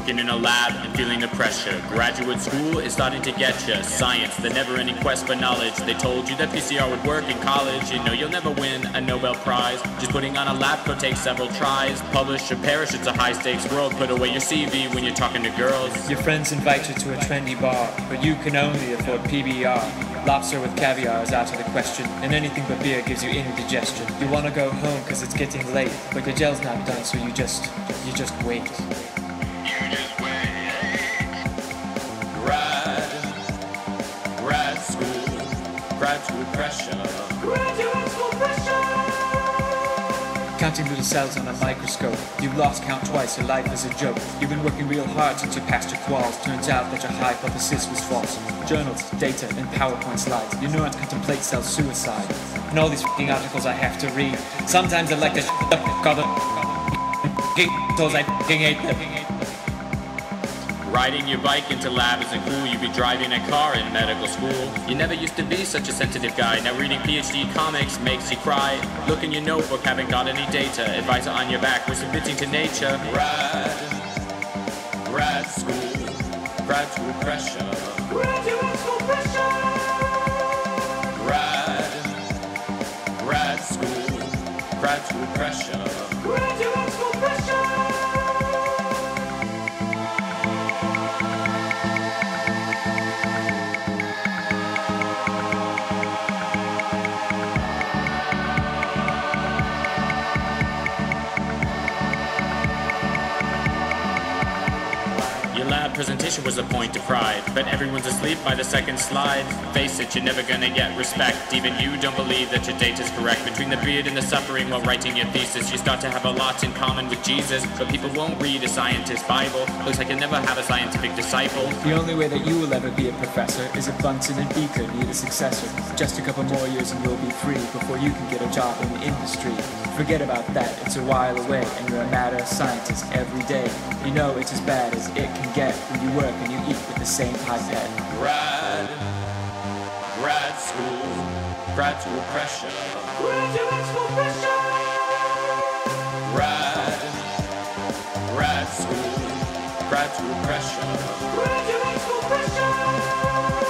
working in a lab and feeling the pressure. Graduate school is starting to get you. Science, the never-ending quest for knowledge. They told you that PCR would work in college. You know you'll never win a Nobel Prize. Just putting on a lab coat takes several tries. Publish or perish, it's a high-stakes world. Put away your CV when you're talking to girls. Your friends invite you to a trendy bar, but you can only afford PBR. Lobster with caviar is out of the question, and anything but beer gives you indigestion. You want to go home because it's getting late, but your gel's not done, so you just wait. Graduate school pressure. Counting little cells on a microscope. You've lost count twice, your life is a joke. You've been working real hard since you passed your quals. Turns out that your hypothesis was false. Journals, data, and PowerPoint slides. Your neurons contemplate cell suicide. And all these f***ing articles I have to read. Sometimes I like to shut up and call them f***ing I f***ing hate them. Riding your bike into lab isn't cool, you'd be driving a car in medical school. You never used to be such a sensitive guy, now reading PhD comics makes you cry. Look in your notebook, haven't got any data, advisor on your back, we're submitting to Nature. Grad school pressure. Your lab presentation was a point of pride, but everyone's asleep by the second slide. Face it, you're never gonna get respect. Even you don't believe that your data's correct. Between the beard and the suffering while writing your thesis, you start to have a lot in common with Jesus, but people won't read a scientist's Bible. Looks like you'll never have a scientific disciple. The only way that you will ever be a professor is if Bunsen and Beaker need a successor. Just a couple more years and you'll be free before you can get a job in the industry. Forget about that, it's a while away, and you're a mad scientist every day. You know it's as bad as it can get when you work and you eat with the same pipette. Graduate school pressure.